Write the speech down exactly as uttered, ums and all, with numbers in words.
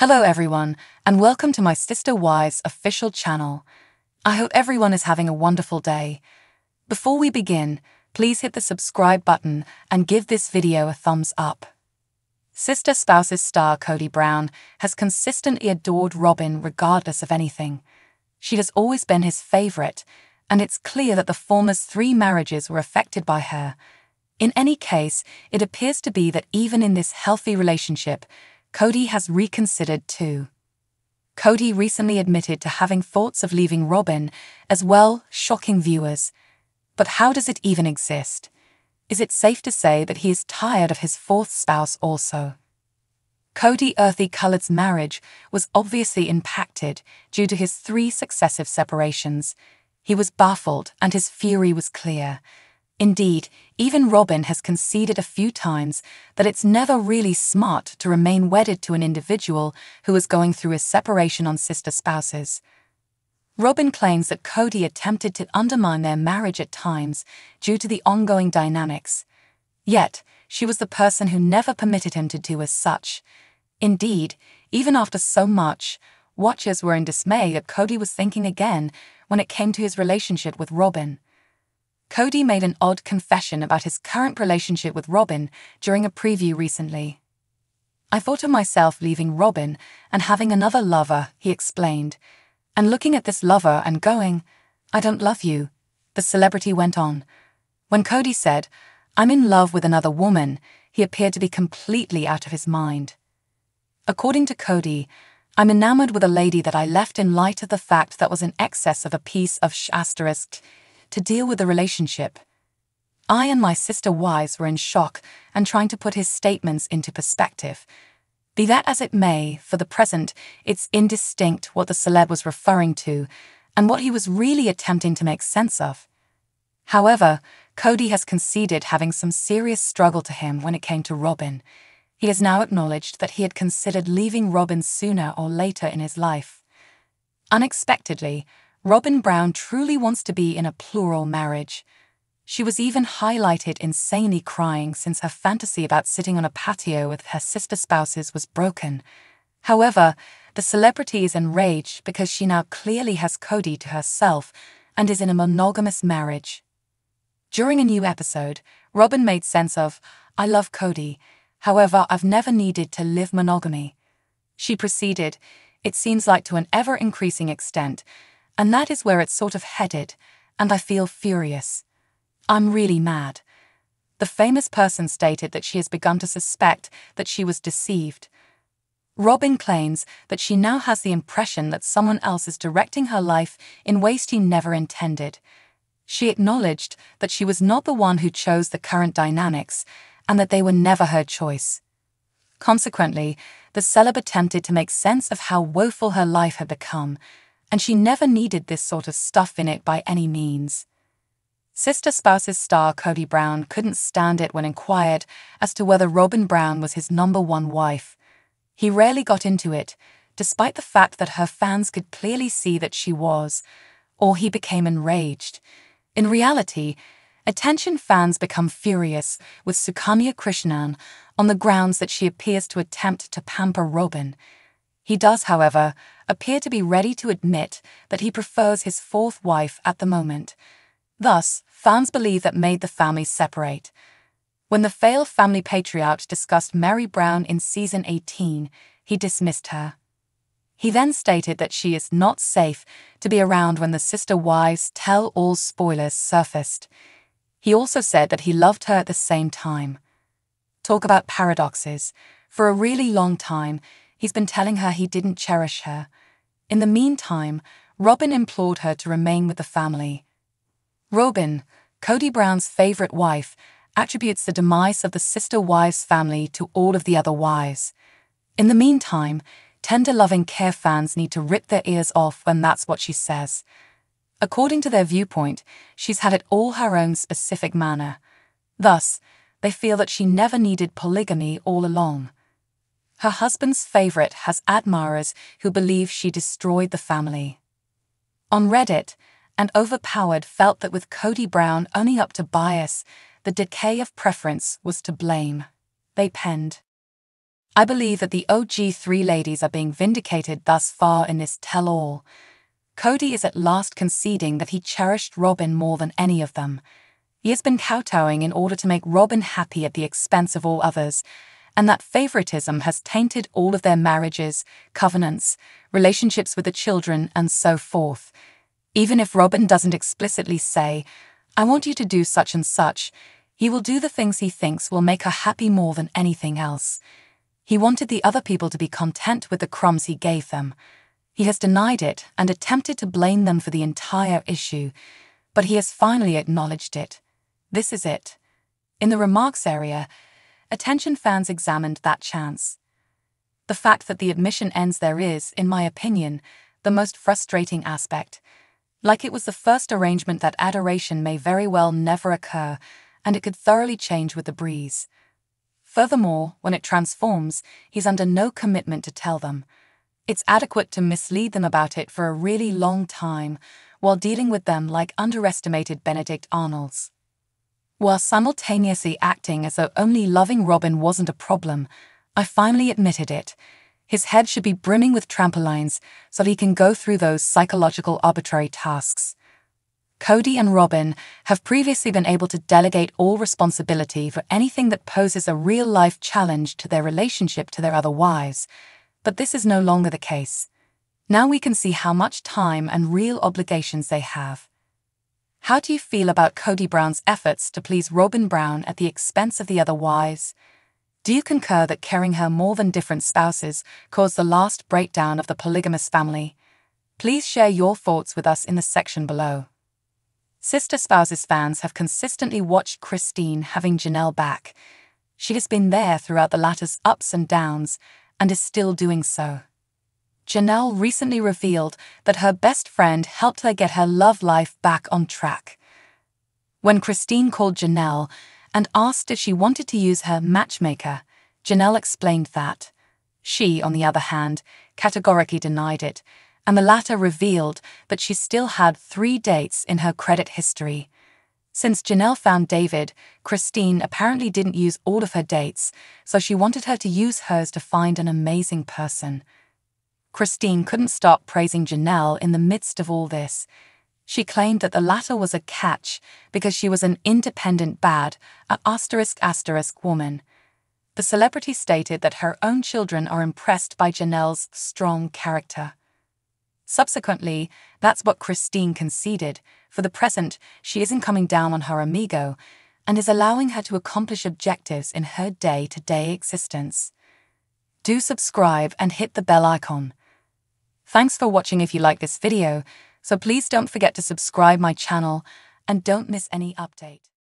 Hello everyone, and welcome to my Sister Wives official channel. I hope everyone is having a wonderful day. Before we begin, please hit the subscribe button and give this video a thumbs up. Sister Spouses star Kody Brown has consistently adored Robyn regardless of anything. She has always been his favorite, and it's clear that the former's three marriages were affected by her. In any case, it appears to be that even in this healthy relationship, Kody has reconsidered too. Kody recently admitted to having thoughts of leaving Robyn as well, shocking viewers. But how does it even exist? Is it safe to say that he is tired of his fourth spouse also? Kody Earthy Coloured's marriage was obviously impacted due to his three successive separations. He was baffled and his fury was clear. Indeed, even Robyn has conceded a few times that it's never really smart to remain wedded to an individual who is going through a separation on sister spouses. Robyn claims that Kody attempted to undermine their marriage at times due to the ongoing dynamics. Yet, she was the person who never permitted him to do as such. Indeed, even after so much, watchers were in dismay that Kody was thinking again when it came to his relationship with Robyn. Kody made an odd confession about his current relationship with Robyn during a preview recently. "I thought of myself leaving Robyn and having another lover," he explained, "and looking at this lover and going, 'I don't love you,'" the celebrity went on. When Kody said, "I'm in love with another woman," he appeared to be completely out of his mind. According to Kody, "I'm enamored with a lady that I left in light of the fact that was in excess of a piece of sh asterisk to deal with the relationship." I and my sister wives were in shock and trying to put his statements into perspective. Be that as it may, for the present, it's indistinct what the celeb was referring to and what he was really attempting to make sense of. However, Kody has conceded having some serious struggle to him when it came to Robyn. He has now acknowledged that he had considered leaving Robyn sooner or later in his life. Unexpectedly, Robyn Brown truly wants to be in a plural marriage. She was even highlighted insanely crying since her fantasy about sitting on a patio with her sister spouses was broken. However, the celebrity is enraged because she now clearly has Kody to herself and is in a monogamous marriage. During a new episode, Robyn made sense of, "I love Kody, however I've never needed to live monogamy." She proceeded, "It seems like to an ever-increasing extent, and that is where it's sort of headed, and I feel furious. I'm really mad." The famous person stated that she has begun to suspect that she was deceived. Robyn claims that she now has the impression that someone else is directing her life in ways she never intended. She acknowledged that she was not the one who chose the current dynamics, and that they were never her choice. Consequently, the celeb attempted to make sense of how woeful her life had become, and she never needed this sort of stuff in it by any means. Sister Spouses star Kody Brown couldn't stand it when inquired as to whether Robyn Brown was his number one wife. He rarely got into it, despite the fact that her fans could clearly see that she was, or he became enraged. In reality, attention fans become furious with Sukanya Krishnan on the grounds that she appears to attempt to pamper Robyn. He does, however, appear to be ready to admit that he prefers his fourth wife at the moment. Thus, fans believe that made the family separate. When the failed family patriarch discussed Meri Brown in season eighteen, he dismissed her. He then stated that she is not safe to be around when the sister wives tell-all spoilers surfaced. He also said that he loved her at the same time. Talk about paradoxes. For a really long time, he's been telling her he didn't cherish her. In the meantime, Robyn implored her to remain with the family. Robyn, Kody Brown's favorite wife, attributes the demise of the sister wives family to all of the other wives. In the meantime, tender loving care fans need to rip their ears off when that's what she says. According to their viewpoint, she's had it all her own specific manner. Thus, they feel that she never needed polygamy all along. Her husband's favorite has admirers who believe she destroyed the family. On Reddit, and Overpowered felt that with Kody Brown owning up to bias, the decay of preference was to blame. They penned, I believe that the O G three ladies are being vindicated thus far in this tell-all. Kody is at last conceding that he cherished Robyn more than any of them. He has been kowtowing in order to make Robyn happy at the expense of all others, and that favoritism has tainted all of their marriages, covenants, relationships with the children, and so forth. Even if Robyn doesn't explicitly say, "I want you to do such and such," he will do the things he thinks will make her happy more than anything else. He wanted the other people to be content with the crumbs he gave them. He has denied it and attempted to blame them for the entire issue, but he has finally acknowledged it. This is it. In the remarks area, attention fans examined that chance. The fact that the admission ends there is, in my opinion, the most frustrating aspect. Like it was the first arrangement, that adoration may very well never occur, and it could thoroughly change with the breeze. Furthermore, when it transforms, he's under no commitment to tell them. It's adequate to mislead them about it for a really long time, while dealing with them like underestimated Benedict Arnolds. While simultaneously acting as though only loving Robyn wasn't a problem, I finally admitted it. His head should be brimming with trampolines so that he can go through those psychological arbitrary tasks. Kody and Robyn have previously been able to delegate all responsibility for anything that poses a real-life challenge to their relationship to their other wives, but this is no longer the case. Now we can see how much time and real obligations they have. How do you feel about Kody Brown's efforts to please Robyn Brown at the expense of the other wives? Do you concur that caring her more than different spouses caused the last breakdown of the polygamous family? Please share your thoughts with us in the section below. Sister Spouses fans have consistently watched Christine having Janelle back. She has been there throughout the latter's ups and downs, and is still doing so. Janelle recently revealed that her best friend helped her get her love life back on track. When Christine called Janelle and asked if she wanted to use her matchmaker, Janelle explained that. She, on the other hand, categorically denied it, and the latter revealed that she still had three dates in her credit history. Since Janelle found David, Christine apparently didn't use all of her dates, so she wanted her to use hers to find an amazing person. Christine couldn't stop praising Janelle in the midst of all this. She claimed that the latter was a catch because she was an independent bad, a asterisk asterisk woman. The celebrity stated that her own children are impressed by Janelle's strong character. Subsequently, that's what Christine conceded. For the present, she isn't coming down on her amigo and is allowing her to accomplish objectives in her day-to-day existence. Do subscribe and hit the bell icon. Thanks for watching. If you like this video, so please don't forget to subscribe my channel and don't miss any update.